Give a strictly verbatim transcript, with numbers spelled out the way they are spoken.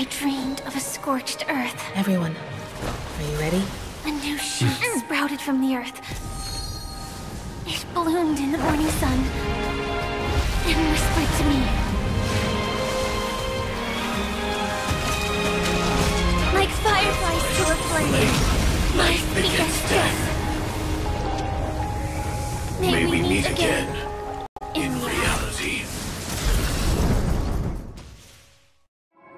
I dreamed of a scorched earth. Everyone, are you ready? A new shoot sprouted from the earth. It bloomed in the morning sun and whispered to me. Like fireflies to a flame, life begins death. May we meet again.